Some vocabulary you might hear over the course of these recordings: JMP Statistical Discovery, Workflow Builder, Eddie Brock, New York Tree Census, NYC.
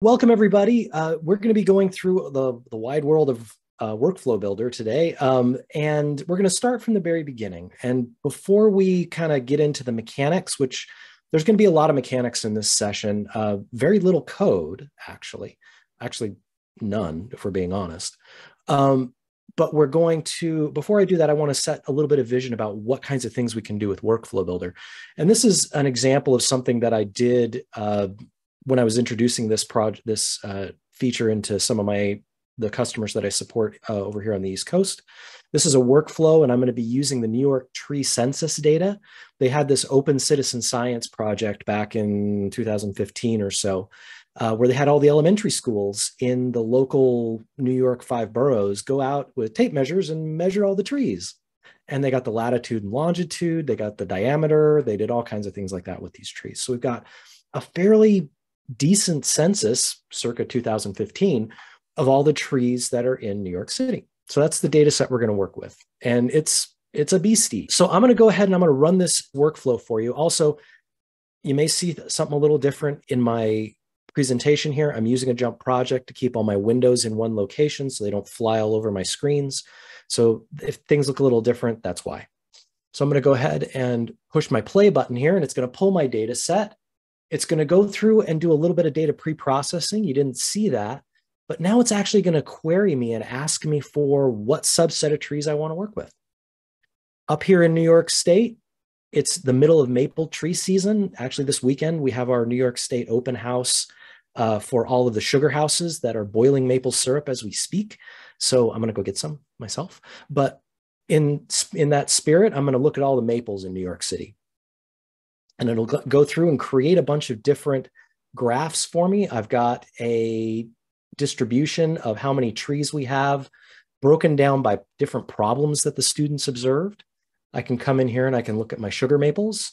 Welcome, everybody. We're going to be going through the wide world of Workflow Builder today, and we're going to start from the very beginning. And before we kind of get into the mechanics, which there's going to be a lot of mechanics in this session, very little code, actually none, if we're being honest. But we're going to, before I do that, I want to set a little bit of vision about what kinds of things we can do with Workflow Builder. And this is an example of something that I did when I was introducing this feature into some of the customers that I support over here on the East Coast. This is a workflow, and I'm going to be using the New York Tree Census data. They had this open citizen science project back in 2015 or so, where they had all the elementary schools in the local New York 5 boroughs go out with tape measures and measure all the trees. And they got the latitude and longitude, they got the diameter, they did all kinds of things like that with these trees. So we've got a fairly decent census circa 2015 of all the trees that are in New York City. So that's the data set we're going to work with. And it's a beastie. So I'm going to go ahead and I'm going to run this workflow for you. Also, you may see something a little different in my presentation here. I'm using a jump project to keep all my windows in one location so they don't fly all over my screens. So if things look a little different, that's why. So I'm going to go ahead and push my play button here, and it's going to pull my data set. It's going to go through and do a little bit of data pre-processing. You didn't see that, but now it's actually going to query me and ask me for what subset of trees I want to work with. Up here in New York State, it's the middle of maple tree season. Actually, this weekend, we have our New York State open house for all of the sugar houses that are boiling maple syrup as we speak. So I'm going to go get some myself. But in that spirit, I'm going to look at all the maples in New York City. And it'll go through and create a bunch of different graphs for me. I've got a distribution of how many trees we have broken down by different problems that the students observed. I can come in here and I can look at my sugar maples,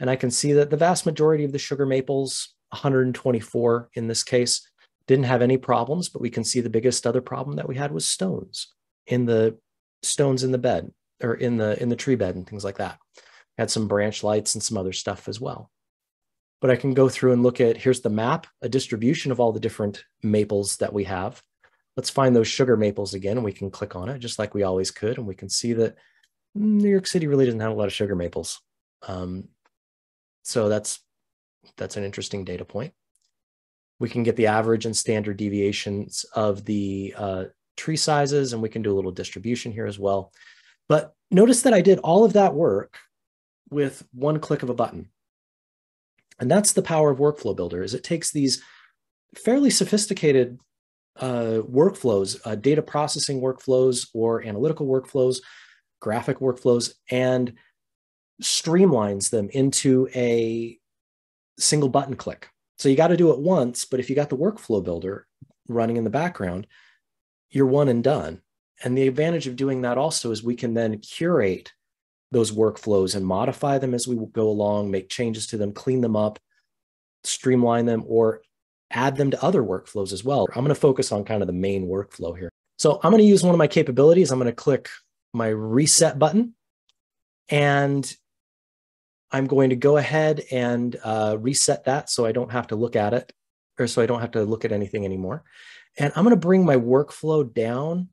and I can see that the vast majority of the sugar maples, 124 in this case, didn't have any problems, but we can see the biggest other problem that we had was stones in the bed or in the tree bed and things like that. Had some branch lights and some other stuff as well. But I can go through and look at, here's the map, a distribution of all the different maples that we have. Let's find those sugar maples again, and we can click on it just like we always could. And we can see that New York City really doesn't have a lot of sugar maples. So that's an interesting data point. We can get the average and standard deviations of the tree sizes, and we can do a little distribution here as well. But notice that I did all of that work with one click of a button. And that's the power of Workflow Builder, is it takes these fairly sophisticated workflows, data processing workflows or analytical workflows, graphic workflows, and streamlines them into a single button click. So you got to do it once, but if you got the Workflow Builder running in the background, you're one and done. And the advantage of doing that also is we can then curate those workflows and modify them as we go along, make changes to them, clean them up, streamline them, or add them to other workflows as well. I'm going to focus on kind of the main workflow here. So I'm going to use one of my capabilities. I'm going to click my reset button, and I'm going to go ahead and reset that so I don't have to look at it, or so I don't have to look at anything anymore. And I'm going to bring my workflow down,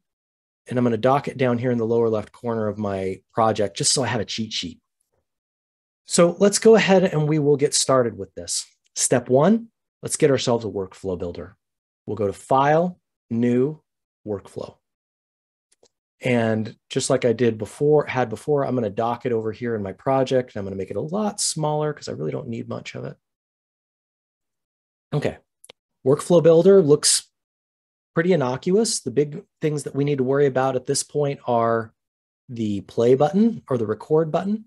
and I'm going to dock it down here in the lower left corner of my project, just so I have a cheat sheet. So let's go ahead and we will get started with this. Step one, let's get ourselves a workflow builder. We'll go to File, New, Workflow. And just like I did before, I'm going to dock it over here in my project, and I'm going to make it a lot smaller because I really don't need much of it. Okay, Workflow Builder looks pretty innocuous. The big things that we need to worry about at this point are the play button or the record button,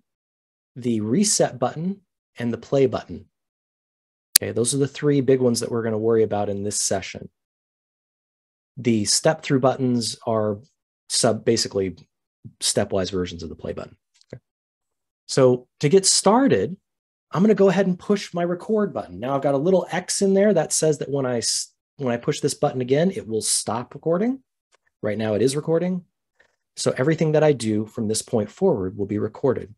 the reset button, and the play button. Okay, those are the three big ones that we're going to worry about in this session. The step through buttons are basically stepwise versions of the play button. Okay. So to get started, I'm going to go ahead and push my record button. Now I've got a little X in there that says that when I push this button again, it will stop recording. Right now it is recording. So everything that I do from this point forward will be recorded.